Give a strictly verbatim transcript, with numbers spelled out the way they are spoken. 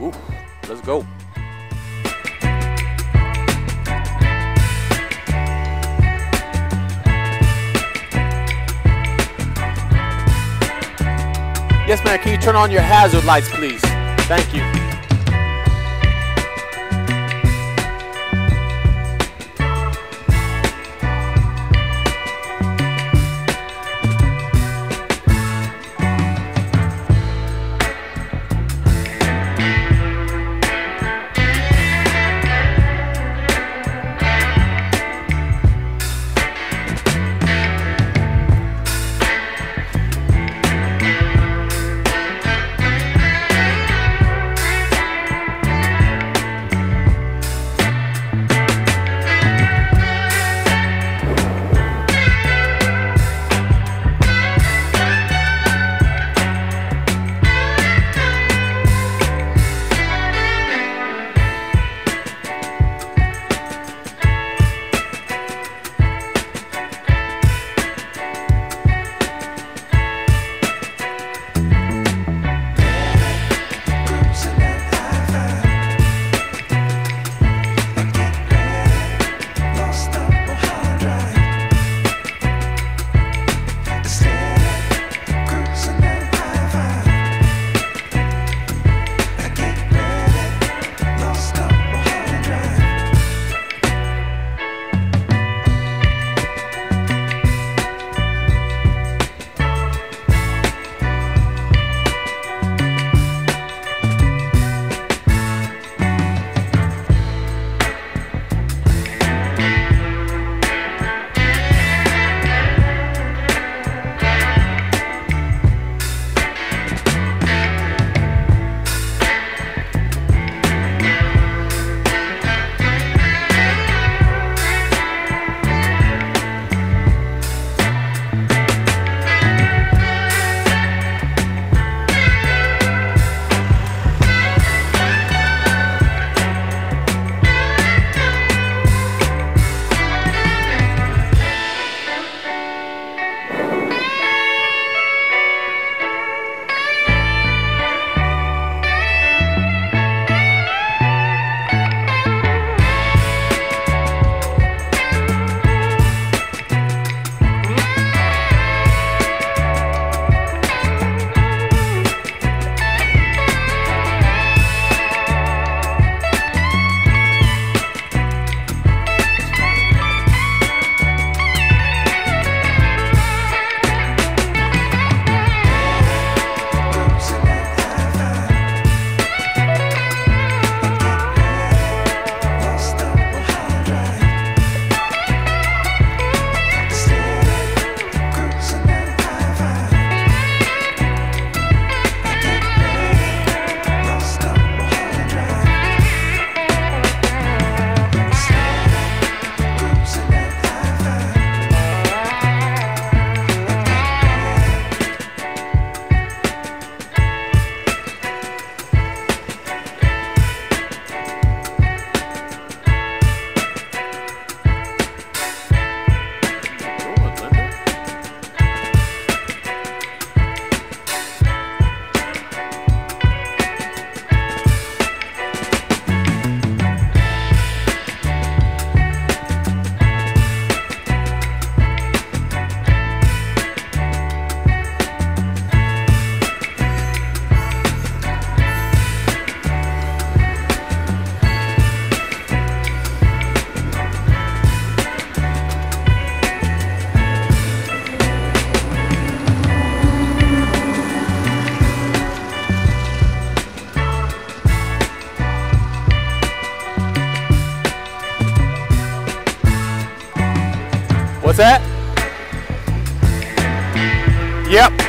Ooh, let's go. Yes, man, can you turn on your hazard lights, please? Thank you. What's that? Yep.